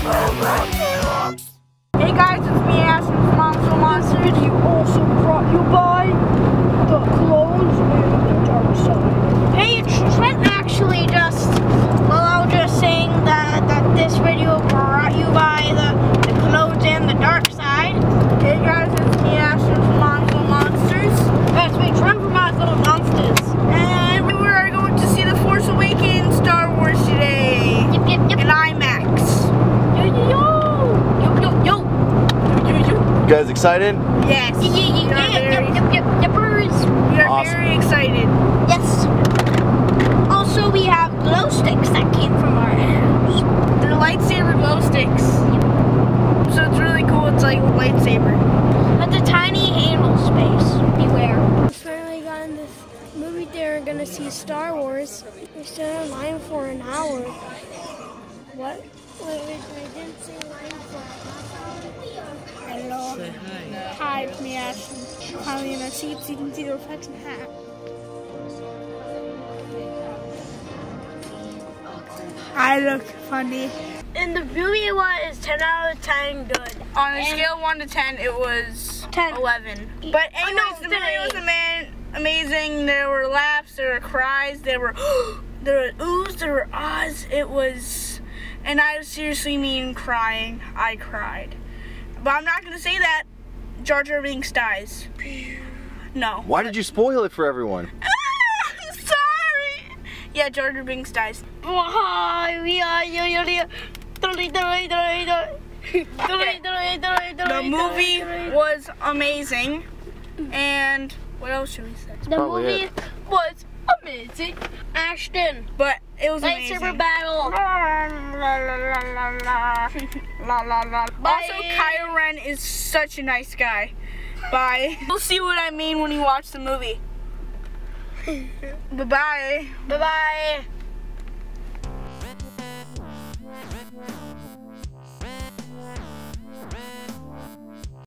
Hey guys, it's me, Ashton from Monster Monsters. You also brought you by the clones and the dark side. Hey, it's Trent. Actually, I was just saying that this video brought you by the clones and the dark side. Hey guys, it's me, Ashton from Monster Monsters. That's me, Trent from Monster Monsters. And we were going to see The Force Awakens, Star Wars today. Yep, yep, yep. And I'm you guys excited? Yes. We are awesome. Very excited. Yes. Also, we have glow sticks that came from our hands. They're lightsaber glow sticks. Yep. So it's really cool. It's like a lightsaber. But the tiny handle space. Beware. We finally got in this movie theater and gonna see Star Wars. We stood in line for an hour. What? Wait, I didn't say line for an hour. Hello. Say hi. Hi, it's me, Ashton. I'm finally in our seats. You can see the reflection hat. I look funny. And the movie was 10 out of 10 good. On a scale of 1 to 10, it was 10. 11. But anyways, the movie was amazing. There were laughs, there were cries, there were oohs, there were ahs. It was, and I seriously mean crying. I cried. But I'm not going to say that. Jar Jar Binks dies. No. Why did you spoil it for everyone? I'm sorry. Yeah, Jar Jar Binks dies. The movie was amazing. And what else should we say? The movie was amazing. Ashton. But it was amazing. Lightsaber battle. Also, Kylo Ren is such a nice guy. Bye. You'll see what I mean when you watch the movie. Bye-bye. Bye-bye.